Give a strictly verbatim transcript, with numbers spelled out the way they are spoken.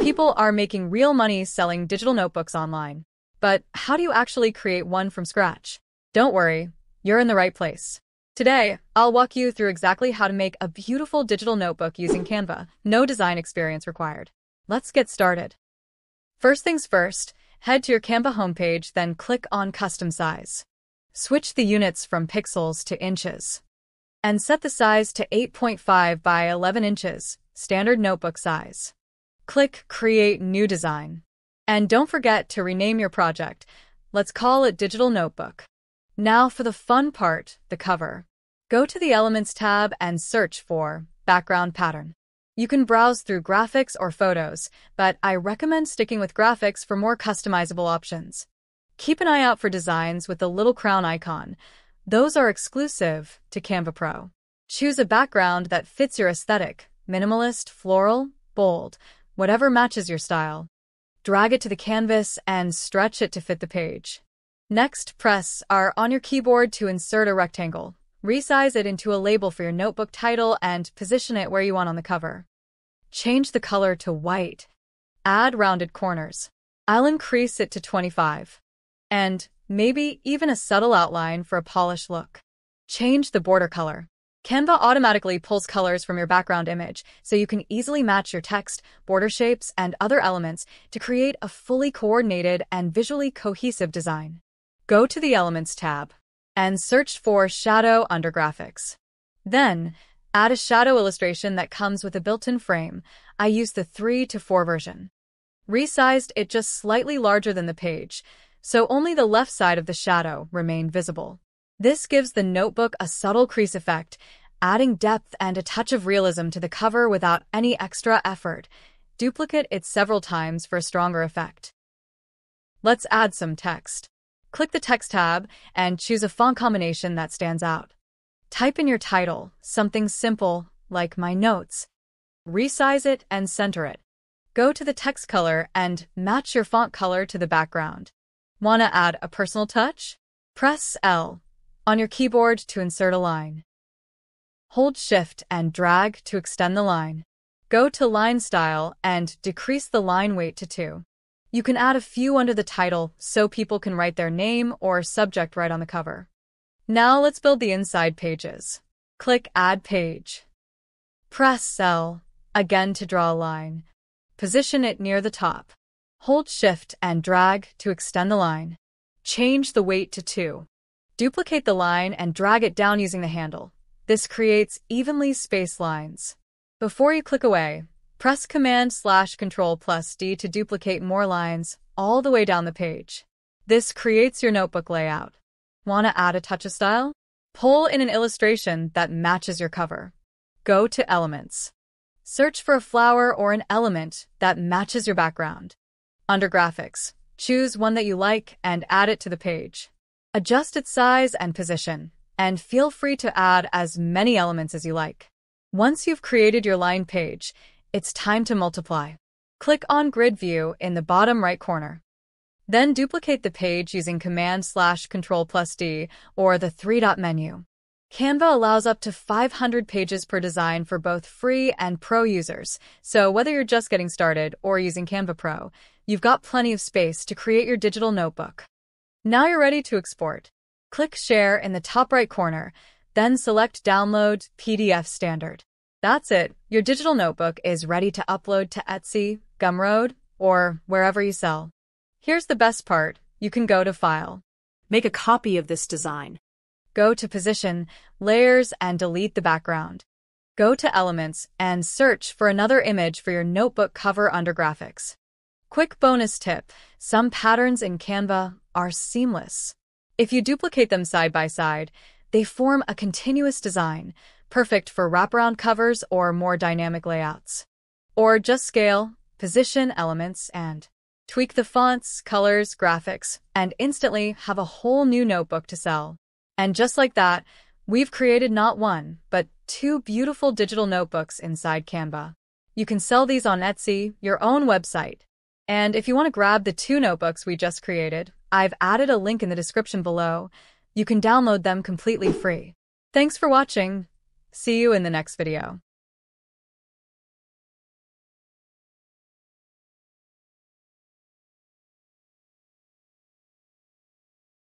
People are making real money selling digital notebooks online. But how do you actually create one from scratch? Don't worry, you're in the right place. Today, I'll walk you through exactly how to make a beautiful digital notebook using Canva. No design experience required. Let's get started. First things first, head to your Canva homepage, then click on Custom Size. Switch the units from pixels to inches. And set the size to eight point five by eleven inches, standard notebook size. Click Create New Design. And don't forget to rename your project. Let's call it Digital Notebook. Now for the fun part, the cover. Go to the Elements tab and search for Background Pattern. You can browse through graphics or photos, but I recommend sticking with graphics for more customizable options. Keep an eye out for designs with the little crown icon. Those are exclusive to Canva Pro. Choose a background that fits your aesthetic, minimalist, floral, bold, whatever matches your style. Drag it to the canvas and stretch it to fit the page. Next, press R on your keyboard to insert a rectangle. Resize it into a label for your notebook title and position it where you want on the cover. Change the color to white. Add rounded corners. I'll increase it to twenty-five. And maybe even a subtle outline for a polished look. Change the border color. Canva automatically pulls colors from your background image, so you can easily match your text, border shapes, and other elements to create a fully coordinated and visually cohesive design. Go to the Elements tab and search for Shadow under Graphics. Then, add a shadow illustration that comes with a built-in frame. I use the three to four version. Resized it just slightly larger than the page, so only the left side of the shadow remained visible. This gives the notebook a subtle crease effect, adding depth and a touch of realism to the cover without any extra effort. Duplicate it several times for a stronger effect. Let's add some text. Click the Text tab and choose a font combination that stands out. Type in your title, something simple like "My Notes." Resize it and center it. Go to the text color and match your font color to the background. Want to add a personal touch? Press L on your keyboard to insert a line. Hold Shift and drag to extend the line. Go to Line Style and decrease the line weight to two. You can add a few under the title so people can write their name or subject right on the cover. Now let's build the inside pages. Click Add Page. Press L again to draw a line. Position it near the top. Hold Shift and drag to extend the line. Change the weight to two. Duplicate the line and drag it down using the handle. This creates evenly spaced lines. Before you click away, press Command slash Control plus D to duplicate more lines all the way down the page. This creates your notebook layout. Want to add a touch of style? Pull in an illustration that matches your cover. Go to Elements. Search for a flower or an element that matches your background. Under Graphics, choose one that you like and add it to the page. Adjust its size and position, and feel free to add as many elements as you like. Once you've created your line page, it's time to multiply. Click on Grid View in the bottom right corner. Then duplicate the page using Command slash Control plus D or the three-dot menu. Canva allows up to five hundred pages per design for both free and pro users, so whether you're just getting started or using Canva Pro, you've got plenty of space to create your digital notebook. Now you're ready to export. Click Share in the top right corner, then select Download P D F Standard. That's it. Your digital notebook is ready to upload to Etsy, Gumroad, or wherever you sell. Here's the best part. You can go to File. Make a copy of this design. Go to Position, Layers, and delete the background. Go to Elements and search for another image for your notebook cover under Graphics. Quick bonus tip. Some patterns in Canva are seamless. If you duplicate them side by side, they form a continuous design, perfect for wraparound covers or more dynamic layouts. Or just scale, position elements, and tweak the fonts, colors, graphics, and instantly have a whole new notebook to sell. And just like that, we've created not one, but two beautiful digital notebooks inside Canva. You can sell these on Etsy, your own website. And if you want to grab the two notebooks we just created, I've added a link in the description below. You can download them completely free. Thanks for watching. See you in the next video.